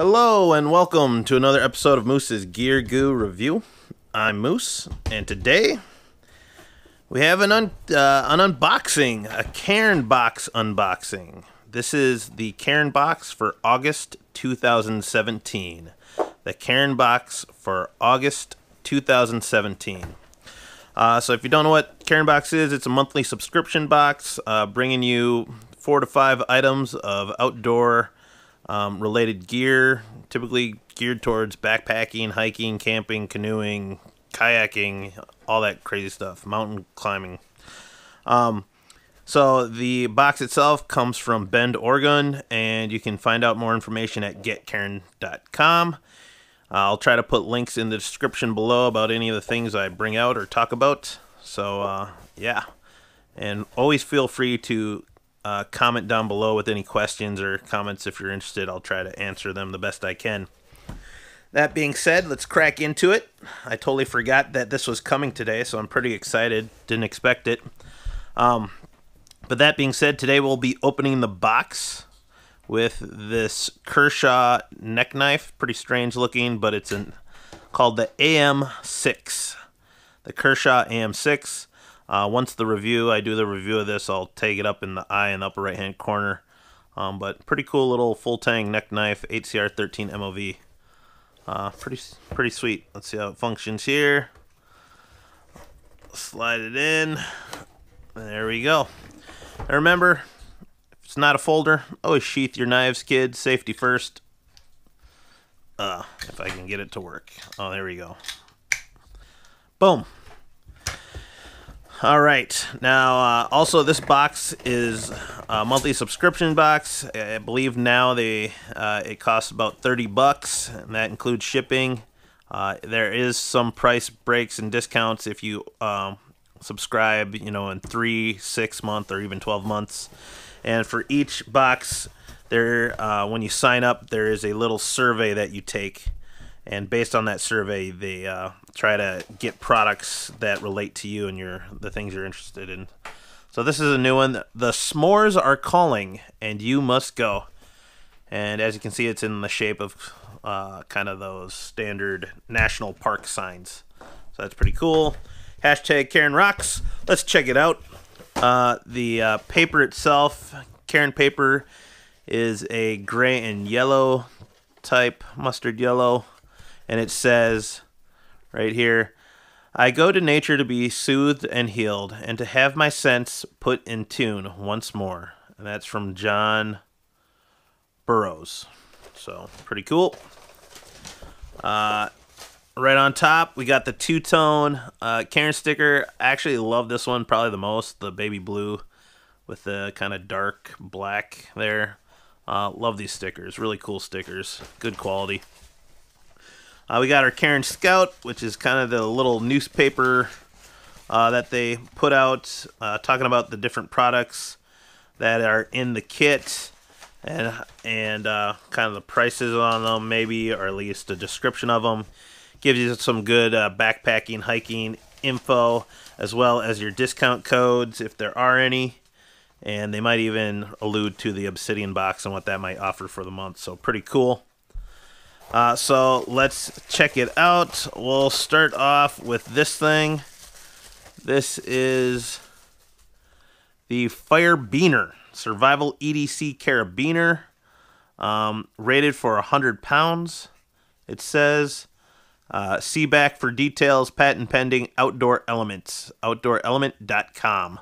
Hello and welcome to another episode of Moose's Gear Goo Review. I'm Moose, and today we have an unboxing, a Cairn Box unboxing. This is the Cairn Box for August 2017. The Cairn Box for August 2017. So if you don't know what Cairn Box is, it's a monthly subscription box bringing you 4 to 5 items of outdoor related gear, typically geared towards backpacking, hiking, camping, canoeing, kayaking, all that crazy stuff, mountain climbing. So the box itself comes from Bend, Oregon, and you can find out more information at GetCairn.com. I'll try to put links in the description below about any of the things I bring out or talk about. So, yeah. And always feel free to comment down below with any questions or comments if you're interested. I'll try to answer them the best I can. That being said, let's crack into it. I totally forgot that this was coming today, so I'm pretty excited. Didn't expect it. But that being said, today we'll be opening the box with this Kershaw neck knife. Pretty strange looking, but it's called the AM6. The Kershaw AM6. Once I do the review of this, I'll take it up in the eye in the upper right-hand corner. But pretty cool little full-tang neck knife, 8CR13MOV. Pretty sweet. Let's see how it functions here. Slide it in. There we go. And remember, if it's not a folder, always sheath your knives, kids. Safety first. If I can get it to work. Oh, there we go. Boom. All right, now also this box is a monthly subscription box. I believe now it costs about $30, and that includes shipping. There is some price breaks and discounts if you subscribe, you know, in 3, 6 month, or even 12 months. And for each box, there when you sign up, there is a little survey that you take. And based on that survey, they try to get products that relate to you and the things you're interested in. So this is a new one. The S'mores Are Calling, and You Must Go. And as you can see, it's in the shape of kind of those standard national park signs. So that's pretty cool. Hashtag Cairn Rocks. Let's check it out. The paper itself, Cairn paper, is a gray and yellow type, mustard yellow. And it says right here, I go to nature to be soothed and healed and to have my sense put in tune once more. And that's from John Burroughs. So pretty cool. Right on top, we got the two-tone Cairn sticker. I actually love this one probably the most, the baby blue with the kind of dark black there. Love these stickers. Really cool stickers. Good quality. We got our Cairn Scout, which is kind of the little newspaper that they put out, talking about the different products that are in the kit and kind of the prices on them, maybe, or at least a description of them. Gives you some good backpacking, hiking info, as well as your discount codes, if there are any. And they might even allude to the Obsidian box and what that might offer for the month. So pretty cool. So let's check it out. We'll start off with this thing. This is the Fire Beaner, Survival EDC Carabiner, rated for 100 pounds. It says, see back for details, patent pending, Outdoor Elements, outdoorelement.com.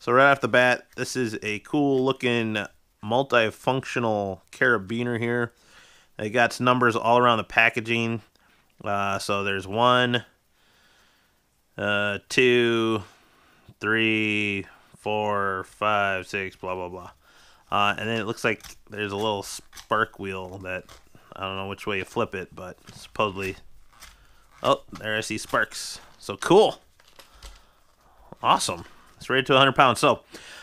So right off the bat, this is a cool looking multifunctional carabiner here. It got numbers all around the packaging. So there's 1, 2, 3, 4, 5, 6, blah, blah, blah. And then it looks like there's a little spark wheel that I don't know which way you flip it, but supposedly... Oh, there I see sparks. So cool. Awesome. It's rated to 100 pounds. So...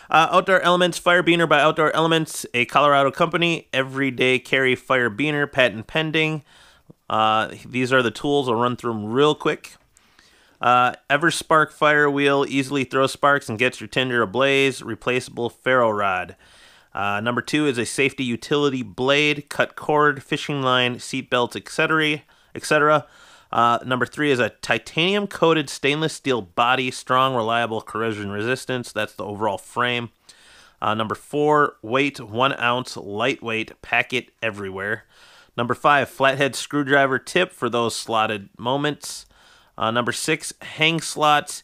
Outdoor Elements, Fire Beaner by Outdoor Elements, a Colorado company, everyday carry Fire Beaner, patent pending. These are the tools. I'll run through them real quick. Everspark fire wheel, easily throws sparks and gets your tinder ablaze. Replaceable ferro rod. Number two is a safety utility blade, cut cord, fishing line, seat belts, etc., etc. Number three is a titanium-coated stainless steel body, strong, reliable, corrosion resistance. That's the overall frame. Number four, weight 1 ounce, lightweight, pack it everywhere. Number five, flathead screwdriver tip for those slotted moments. Number six, hang slots,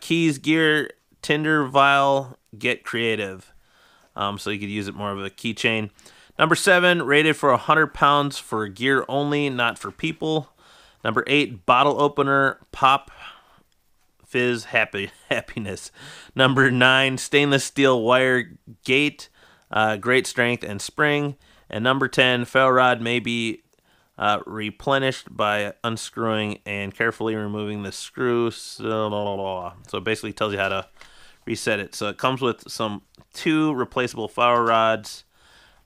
keys, gear, tinder, vial, get creative. So you could use it more of a keychain. Number seven, rated for 100 pounds for gear only, not for people. Number eight, bottle opener, pop, fizz, happiness. Number nine, stainless steel wire gate, great strength and spring. And number 10, ferro rod may be replenished by unscrewing and carefully removing the screw. So it basically tells you how to reset it. So it comes with two replaceable ferro rods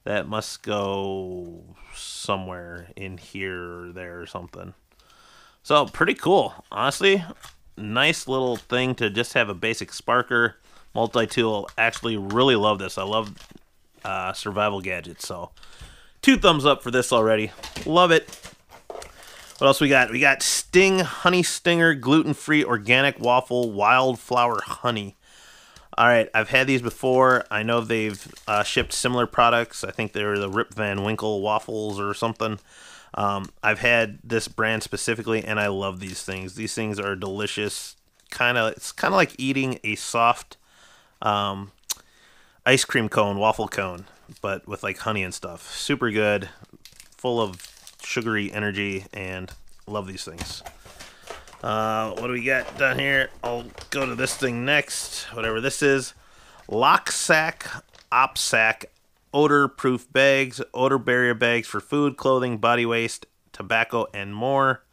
that must go somewhere in here or there or something. So pretty cool, honestly. Nice little thing to just have a basic sparker, multi-tool. Actually really love this. I love survival gadgets, so 2 thumbs up for this already. Love it. What else we got? We got Sting Honey Stinger gluten-free organic waffle wildflower honey. All right, I've had these before. I know they've shipped similar products. I think they were the Rip Van Winkle waffles or something. I've had this brand specifically, and I love these things. These things are delicious. It's kind of like eating a soft ice cream cone, waffle cone, but with like honey and stuff. Super good, full of sugary energy, and love these things. What do we got down here? I'll go to this thing next, whatever this is. LOKSAK, OPSAK, odor-proof bags, odor barrier bags for food, clothing, body waste, tobacco, and more.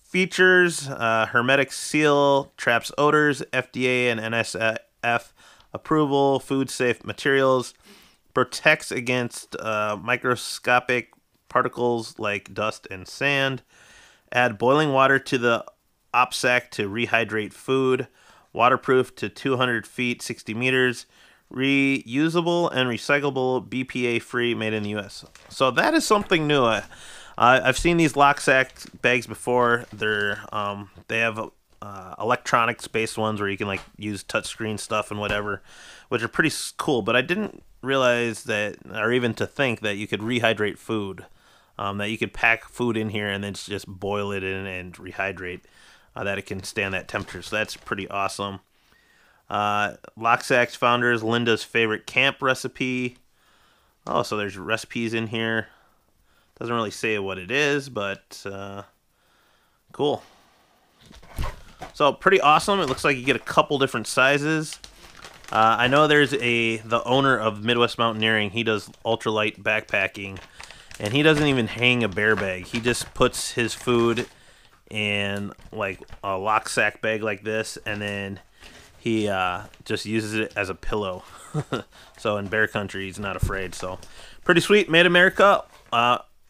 Features, hermetic seal, traps odors, FDA and NSF approval, food-safe materials, protects against microscopic particles like dust and sand. Add boiling water to the OPSAK to rehydrate food, waterproof to 200 feet, 60 meters, reusable and recyclable, BPA-free, made in the U.S. So that is something new. I've seen these LOKSAK bags before. They're they have electronics-based ones where you can like use touchscreen stuff and whatever, which are pretty cool. But I didn't realize that, or even to think that you could rehydrate food. That you could pack food in here and then just boil it in and rehydrate, that it can stand that temperature. So that's pretty awesome. LOKSAK's founders, Linda's favorite camp recipe. Oh, so there's recipes in here. Doesn't really say what it is, but cool. So pretty awesome. It looks like you get a couple different sizes. I know there's the owner of Midwest Mountaineering. He does ultralight backpacking. And he doesn't even hang a bear bag. He just puts his food in like a LOKSAK bag like this, and then he just uses it as a pillow. So in bear country, he's not afraid. So pretty sweet, made in America.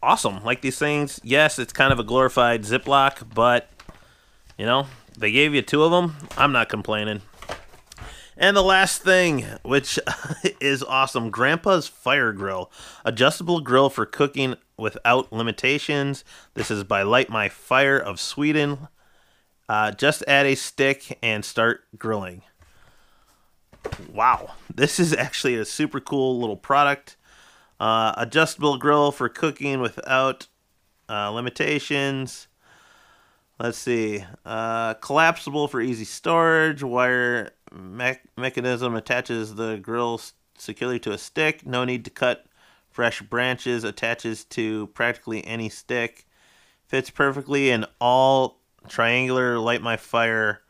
Awesome, like these things. Yes, it's kind of a glorified Ziploc, but you know, they gave you 2 of them. I'm not complaining. And the last thing, which is awesome, Grandpa's Fire Grill. Adjustable grill for cooking without limitations. This is by Light My Fire of Sweden. Just add a stick and start grilling. Wow. This is actually a super cool little product. Adjustable grill for cooking without limitations. Let's see. Collapsible for easy storage. Wire mechanism attaches the grill securely to a stick. No need to cut fresh branches. Attaches to practically any stick. Fits perfectly in all triangular Light My Fire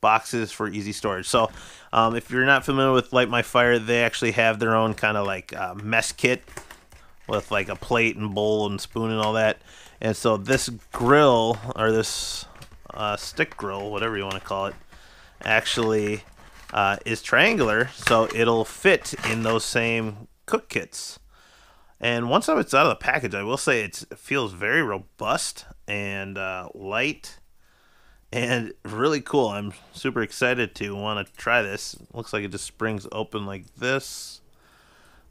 boxes for easy storage. So if you're not familiar with Light My Fire, they actually have their own kind of like mess kit with like a plate and bowl and spoon and all that. And so this grill, or this stick grill, whatever you want to call it, actually is triangular, so it'll fit in those same cook kits. And once it's out of the package, I will say it feels very robust and light and really cool. I'm super excited to want to try this. Looks like it just springs open like this.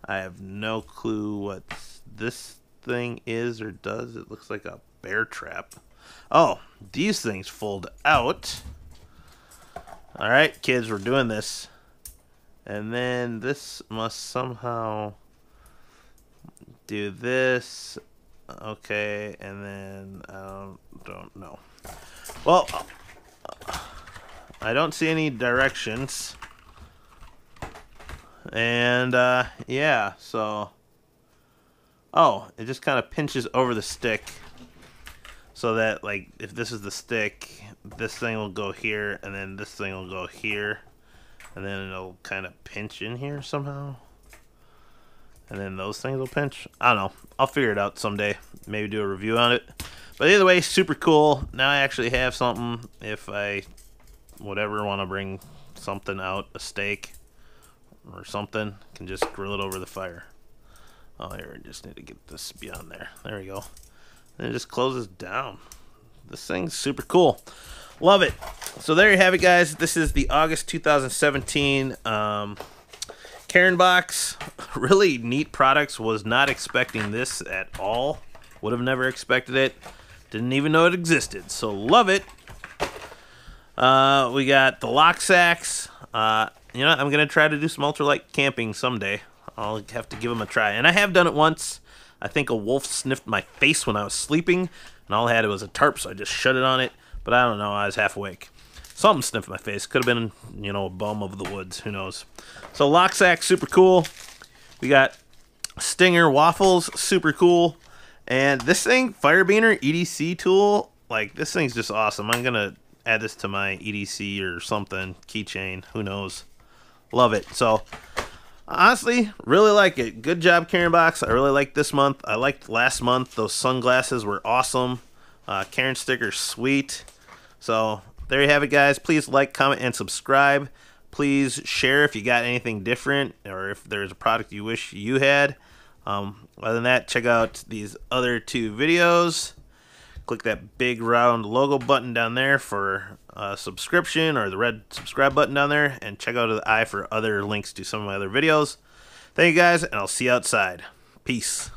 I have no clue what this thing is or does. It looks like a bear trap. Oh, these things fold out. All right, kids, we're doing this. And then this must somehow do this. Okay, and then I don't know. Well, I don't see any directions. And, yeah, so... Oh, it just kind of pinches over the stick. So that, like, if this is the stick, this thing will go here, and then this thing will go here. And then it'll kind of pinch in here somehow. And then those things will pinch. I don't know. I'll figure it out someday. Maybe do a review on it. But either way, super cool. Now I actually have something if I, whatever, want to bring something out, a steak or something, can just grill it over the fire. Oh, here, I just need to get this beyond there. There we go. And it just closes down. This thing's super cool. Love it. So there you have it, guys. This is the August 2017 Cairn Box. Really neat products. Was not expecting this at all. Would have never expected it. Didn't even know it existed. So love it. We got the LOKSAKs. You know, I'm going to try to do some ultralight camping someday. I'll have to give them a try. And I have done it once. I think a wolf sniffed my face when I was sleeping. And all I had was a tarp, so I just shut it on it. But I don't know. I was half awake. Something sniffed my face. Could have been, you know, a bum of the woods. Who knows? So LOKSAK, super cool. We got Stinger Waffles, super cool. And this thing, Fire Beaner EDC tool, like this thing's just awesome. I'm going to add this to my EDC or something, keychain. Who knows? Love it. So honestly, really like it. Good job, Cairn Box. I really like this month. I liked last month. Those sunglasses were awesome. Cairn sticker, sweet. So there you have it, guys. Please like, comment, and subscribe. Please share if you got anything different or if there's a product you wish you had. Other than that, check out these other two videos. Click that big round logo button down there for subscription, or the red subscribe button down there, and check out the eye for other links to some of my other videos. Thank you, guys, and I'll see you outside. Peace.